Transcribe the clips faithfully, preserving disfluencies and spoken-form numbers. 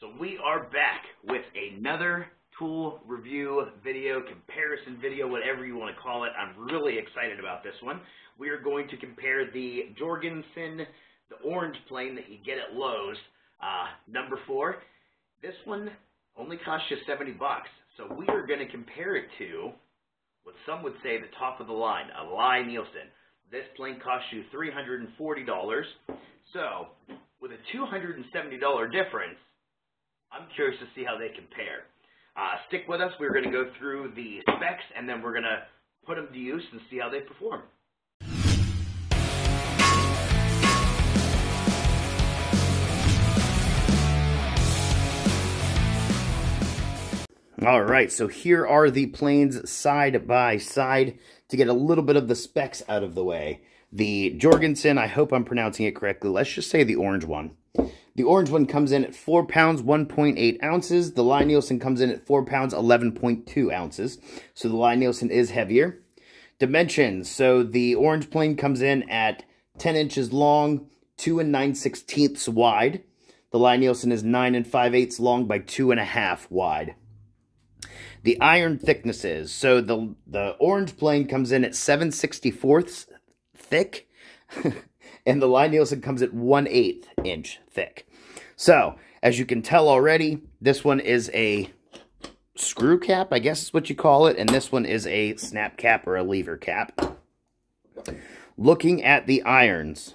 So we are back with another tool review video, comparison video, whatever you want to call it. I'm really excited about this one. We are going to compare the Jorgensen, the orange plane that you get at Lowe's, uh, number four. This one only costs you seventy bucks. So we are going to compare it to what some would say the top of the line, a Lie Nielsen. This plane costs you three hundred forty dollars. So with a two hundred seventy dollar difference, I'm curious to see how they compare. Uh, stick with us. We're going to go through the specs, and then we're going to put them to use and see how they perform. All right, so here are the planes side by side to get a little bit of the specs out of the way. The Jorgensen, I hope I'm pronouncing it correctly. Let's just say the orange one. The orange one comes in at four pounds, one point eight ounces. The Lie Nielsen comes in at four pounds, eleven point two ounces. So the Lie Nielsen is heavier. Dimensions. So the orange plane comes in at ten inches long, two and nine sixteenths wide. The Lie Nielsen is nine and five eighths long by two and a half wide. The iron thicknesses. So the, the orange plane comes in at seven sixty-fourths thick. And the Lie Nielsen comes at one eighth inch thick. So, as you can tell already, this one is a screw cap, I guess is what you call it. And this one is a snap cap or a lever cap. Looking at the irons.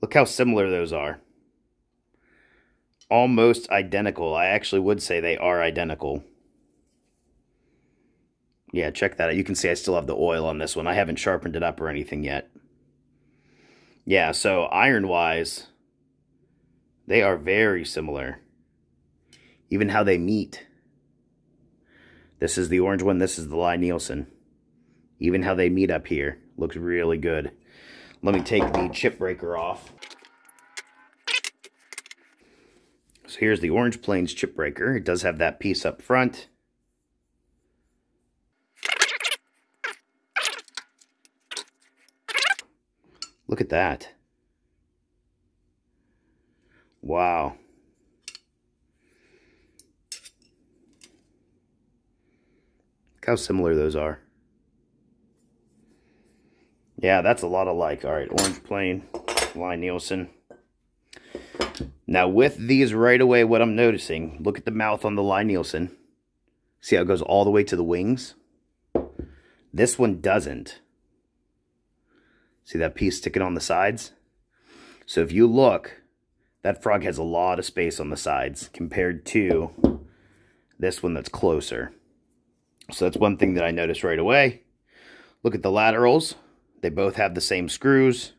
Look how similar those are. Almost identical. I actually would say they are identical. Yeah, check that out. You can see I still have the oil on this one. I haven't sharpened it up or anything yet. Yeah, so iron-wise, they are very similar. Even how they meet. This is the orange one. This is the Lie Nielsen. Even how they meet up here looks really good. Let me take the chip breaker off. So here's the orange plane's chip breaker. It does have that piece up front. Look at that. Wow. Look how similar those are. Yeah, that's a lot alike. All right, orange plane, Lie Nielsen. Now with these right away, what I'm noticing, look at the mouth on the Lie Nielsen. See how it goes all the way to the wings? This one doesn't. See that piece sticking on the sides? So if you look, that frog has a lot of space on the sides compared to this one that's closer. So that's one thing that I noticed right away. Look at the laterals. They both have the same screws.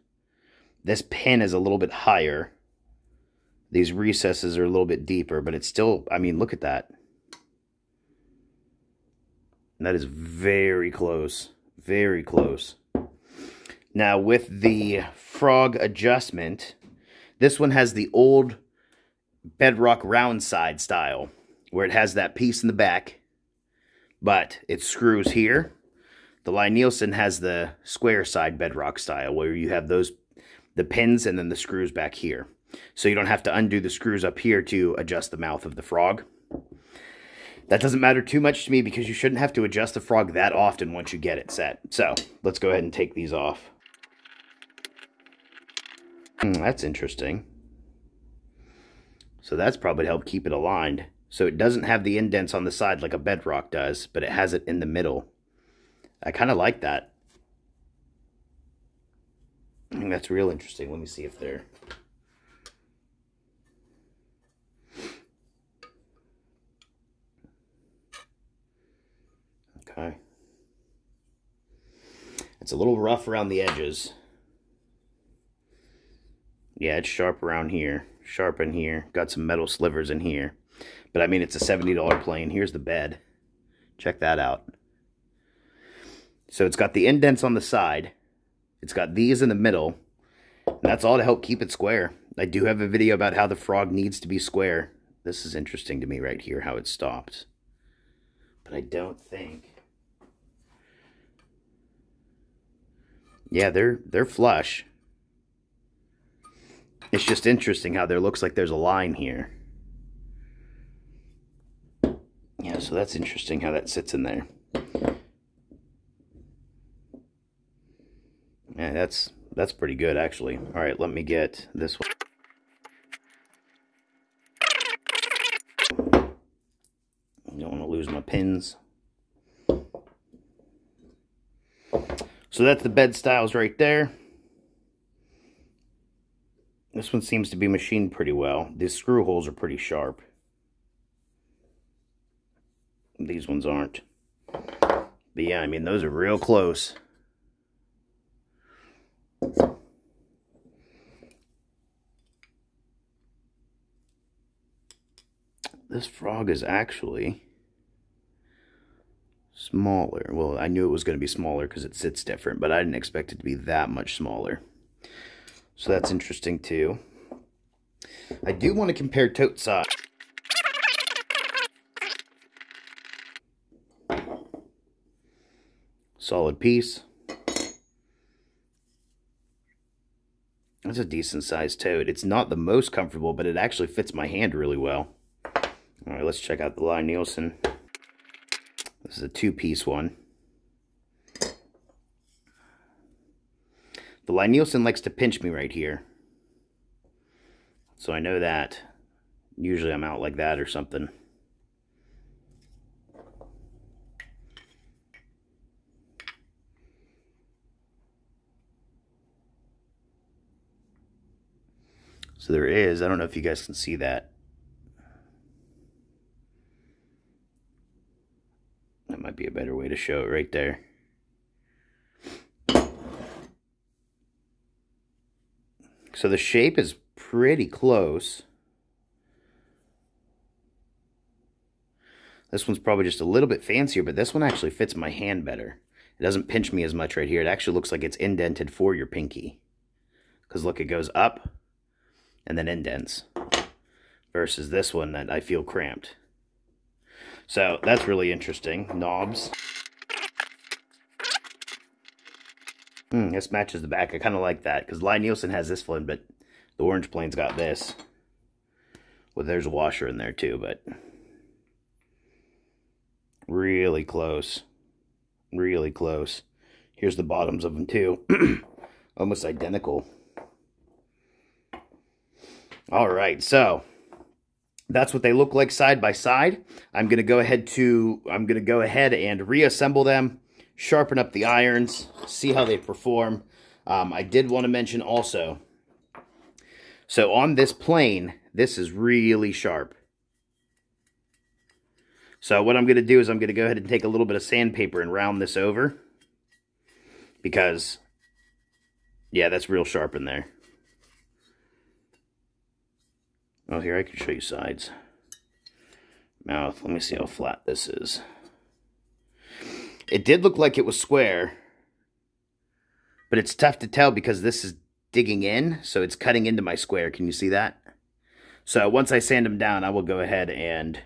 This pin is a little bit higher. These recesses are a little bit deeper, but it's still, I mean, look at that. That is very close, very close. Now, with the frog adjustment, this one has the old bedrock round side style, where it has that piece in the back, but it screws here. The Lie Nielsen has the square side bedrock style, where you have those the pins and then the screws back here. So you don't have to undo the screws up here to adjust the mouth of the frog. That doesn't matter too much to me because you shouldn't have to adjust the frog that often once you get it set. So let's go ahead and take these off. Mm, that's interesting. So that's probably helped keep it aligned. So it doesn't have the indents on the side like a bedrock does, but it has it in the middle. I kind of like that. I think that's real interesting. Let me see if they're... Okay. It's a little rough around the edges. Yeah, it's sharp around here, sharp in here, got some metal slivers in here. But I mean, it's a seventy dollar plane. Here's the bed. Check that out. So it's got the indents on the side. It's got these in the middle. And that's all to help keep it square. I do have a video about how the frog needs to be square. This is interesting to me right here, how it stopped. But I don't think. Yeah, they're, they're flush. It's just interesting how there looks like there's a line here. Yeah, so that's interesting how that sits in there. Yeah, that's that's pretty good actually. All right, let me get this one. I don't want to lose my pins. So that's the bed styles right there. This one seems to be machined pretty well. These screw holes are pretty sharp. These ones aren't. But yeah, I mean, those are real close. This frog is actually smaller. Well, I knew it was going to be smaller because it sits different, but I didn't expect it to be that much smaller. So that's interesting too. I do want to compare tote size. Solid piece. That's a decent sized tote. It's not the most comfortable, but it actually fits my hand really well. All right, let's check out the Lie Nielsen. This is a two-piece one. The Lie Nielsen likes to pinch me right here. So I know that. Usually I'm out like that or something. So there is, I don't know if you guys can see that. That might be a better way to show it right there. So the shape is pretty close. This one's probably just a little bit fancier, but this one actually fits my hand better. It doesn't pinch me as much right here. It actually looks like it's indented for your pinky. Because look, it goes up and then indents. Versus this one that I feel cramped. So that's really interesting. Knobs. Mm, this matches the back. I kind of like that because Lie Nielsen has this one, but the Orange Plain's got this. Well, there's a washer in there too, but really close. Really close. Here's the bottoms of them too. Almost identical. All right, so that's what they look like side by side. I'm gonna go ahead to I'm gonna go ahead and reassemble them. Sharpen up the irons, see how they perform. Um, I did want to mention also, so on this plane, this is really sharp. So what I'm going to do is I'm going to go ahead and take a little bit of sandpaper and round this over. Because, yeah, that's real sharp in there. Oh, here, I can show you sides. Mouth, let me see how flat this is. It did look like it was square, but it's tough to tell because this is digging in, so it's cutting into my square. Can you see that? So once I sand them down, I will go ahead and...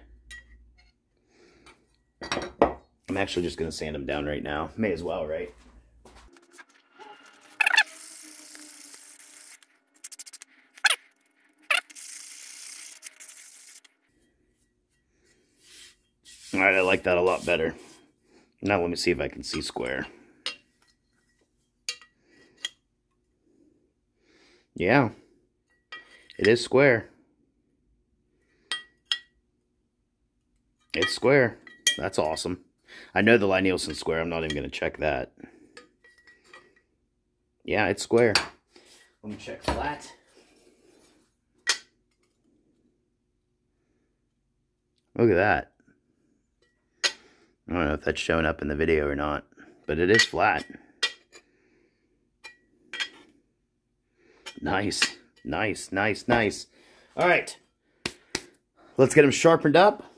I'm actually just going to sand them down right now. May as well, right? All right, I like that a lot better. Now let me see if I can see square. Yeah, it is square. It's square. That's awesome. I know the Lie Nielsen's square. I'm not even going to check that. Yeah, it's square. Let me check flat. Look at that. I don't know if that's showing up in the video or not, but it is flat. Nice, nice, nice, nice. All right, let's get them sharpened up.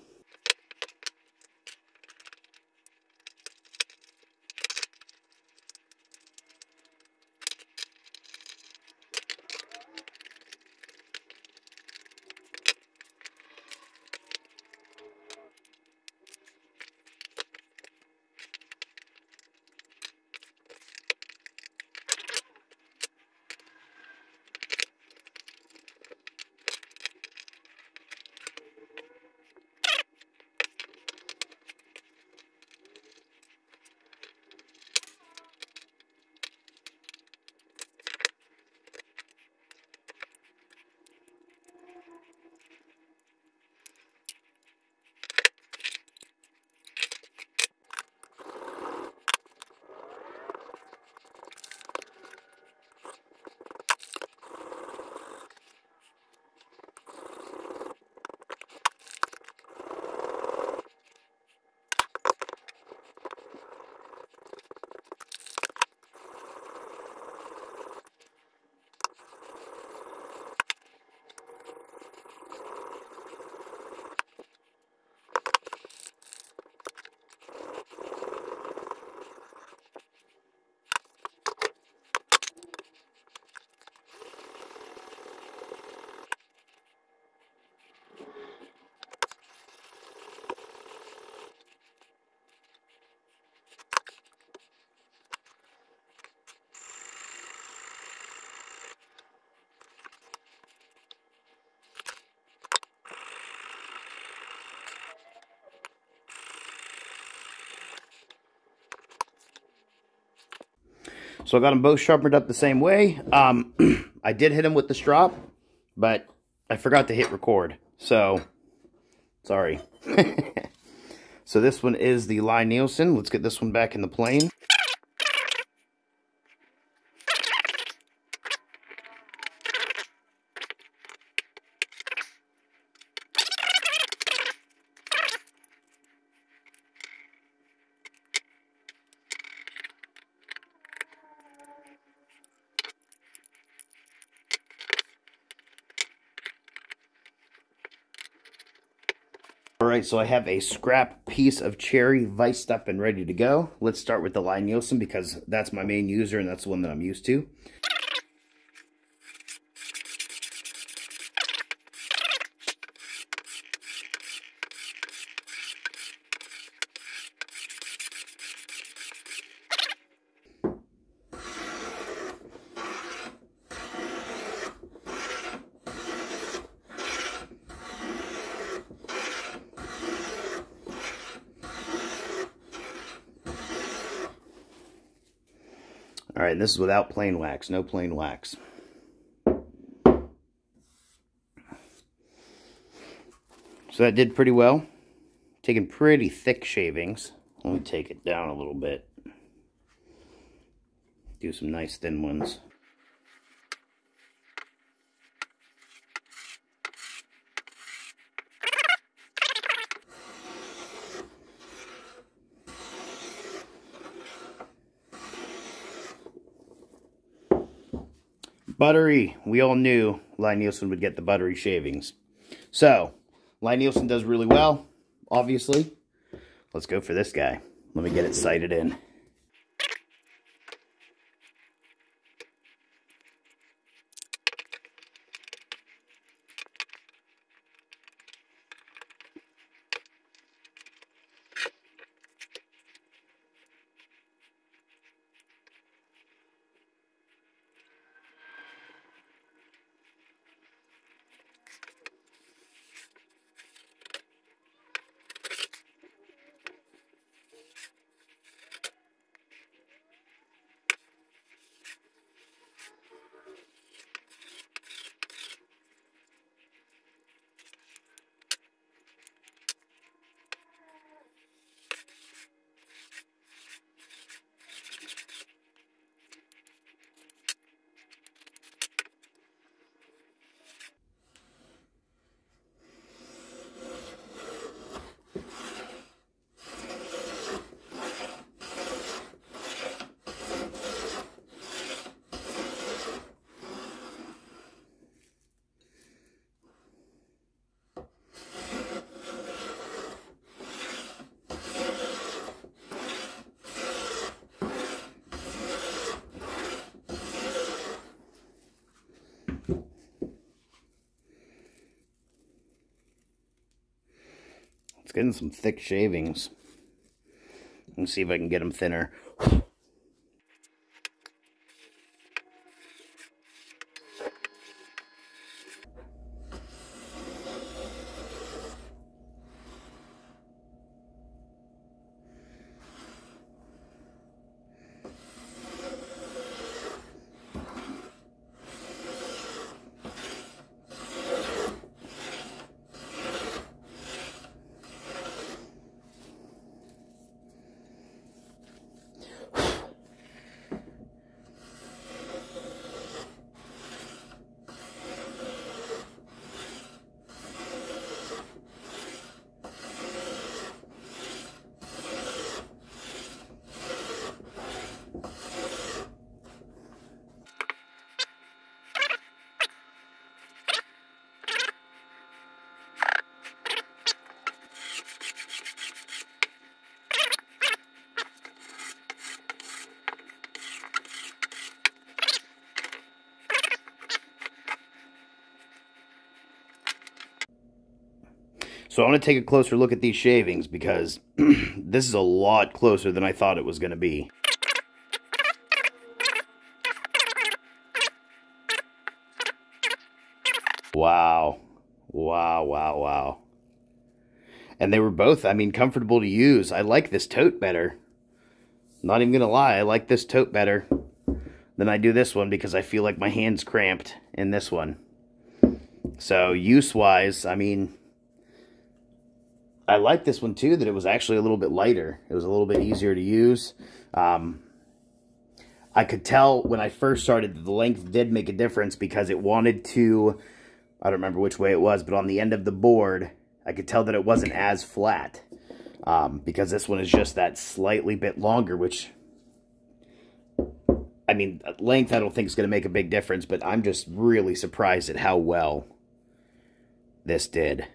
So I got them both sharpened up the same way. Um, I did hit them with the strop, but I forgot to hit record. So, sorry. So this one is the Lie Nielsen. Let's get this one back in the plane. Alright, so I have a scrap piece of cherry viced up and ready to go. Let's start with the Lie Nielsen because that's my main user and that's the one that I'm used to. All right, and this is without plain wax, no plain wax. So that did pretty well. Taking pretty thick shavings. Let me take it down a little bit. Do some nice thin ones. Buttery. We all knew Lie Nielsen would get the buttery shavings. So, Lie Nielsen does really well, obviously. Let's go for this guy. Let me get it sighted in. Getting some thick shavings. Let's see if I can get them thinner. So I want to take a closer look at these shavings because this is a lot closer than I thought it was going to be. Wow. Wow, wow, wow. And they were both, I mean, comfortable to use. I like this tote better. I'm not even going to lie, I like this tote better. than I do this one because I feel like my hand's cramped in this one. So use-wise, I mean, I like this one too, that it was actually a little bit lighter. It was a little bit easier to use. Um, I could tell when I first started that the length did make a difference because it wanted to, I don't remember which way it was, but on the end of the board, I could tell that it wasn't as flat um, because this one is just that slightly bit longer, which, I mean, length I don't think is going to make a big difference, but I'm just really surprised at how well this did.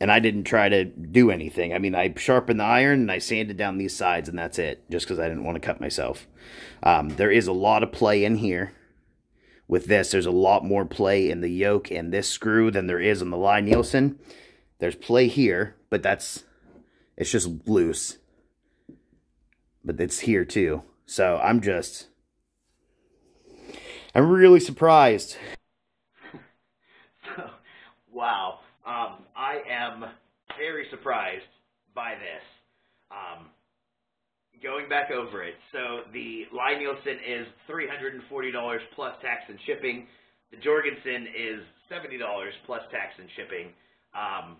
And I didn't try to do anything. I mean, I sharpened the iron and I sanded down these sides and that's it. Just because I didn't want to cut myself. Um, there is a lot of play in here. With this, there's a lot more play in the yoke and this screw than there is on the Lie Nielsen. There's play here, but that's, it's just loose. But it's here too. So I'm just, I'm really surprised. So, wow. Um, I am very surprised by this. Um, going back over it, so the Lie Nielsen is three hundred forty dollars plus tax and shipping. The Jorgensen is seventy dollars plus tax and shipping. Um,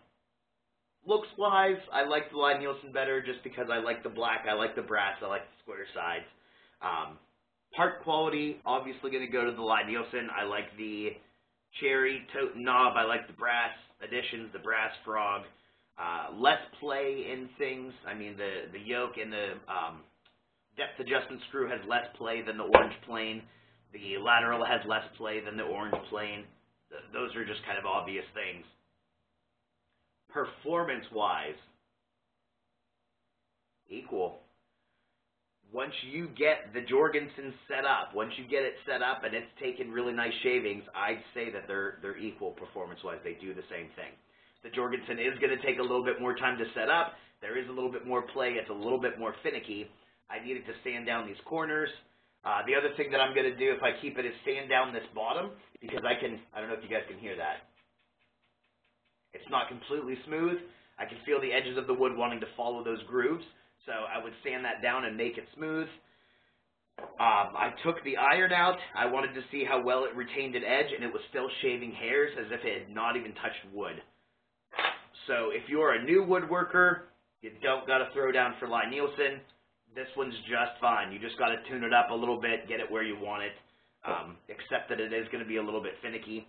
Looks-wise, I like the Lie Nielsen better just because I like the black, I like the brass, I like the square sides. Um, part quality, obviously going to go to the Lie Nielsen. I like the cherry tote knob. I like the brass additions, the brass frog. Uh, less play in things. I mean, the, the yoke and the um, depth adjustment screw has less play than the orange plane. The lateral has less play than the orange plane. Th those are just kind of obvious things. Performance-wise, equal. Once you get the Jorgensen set up, once you get it set up and it's taken really nice shavings, I'd say that they're, they're equal performance-wise. They do the same thing. The Jorgensen is going to take a little bit more time to set up. There is a little bit more play. It's a little bit more finicky. I needed to sand down these corners. Uh, the other thing that I'm going to do if I keep it is sand down this bottom because I can, I don't know if you guys can hear that. It's not completely smooth. I can feel the edges of the wood wanting to follow those grooves. So I would sand that down and make it smooth. Um, I took the iron out. I wanted to see how well it retained an edge, and it was still shaving hairs as if it had not even touched wood. So if you're a new woodworker, you don't got to throw down for Lie Nielsen. This one's just fine. You just got to tune it up a little bit, get it where you want it, um, except that it is going to be a little bit finicky.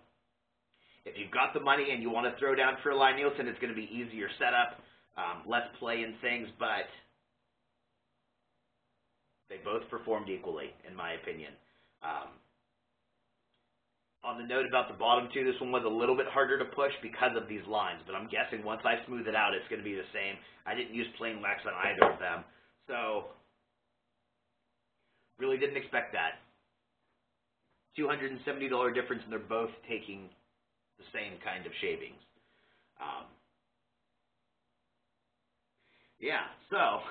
If you've got the money and you want to throw down for a Lie Nielsen, it's going to be easier setup, um, less play in things, but they both performed equally, in my opinion. Um, on the note about the bottom two, this one was a little bit harder to push because of these lines, but I'm guessing once I smooth it out, it's going to be the same. I didn't use plain wax on either of them, so really didn't expect that. two hundred seventy dollar difference, and they're both taking the same kind of shavings. Um, yeah, so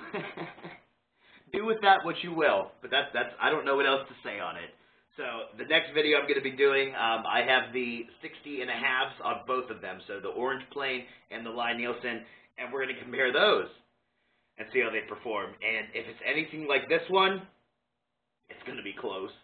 do with that what you will, but that's, that's, I don't know what else to say on it. So the next video I'm going to be doing, um, I have the sixty and a halves on both of them, so the orange plane and the Lie Nielsen, and we're going to compare those and see how they perform. And if it's anything like this one, it's going to be close.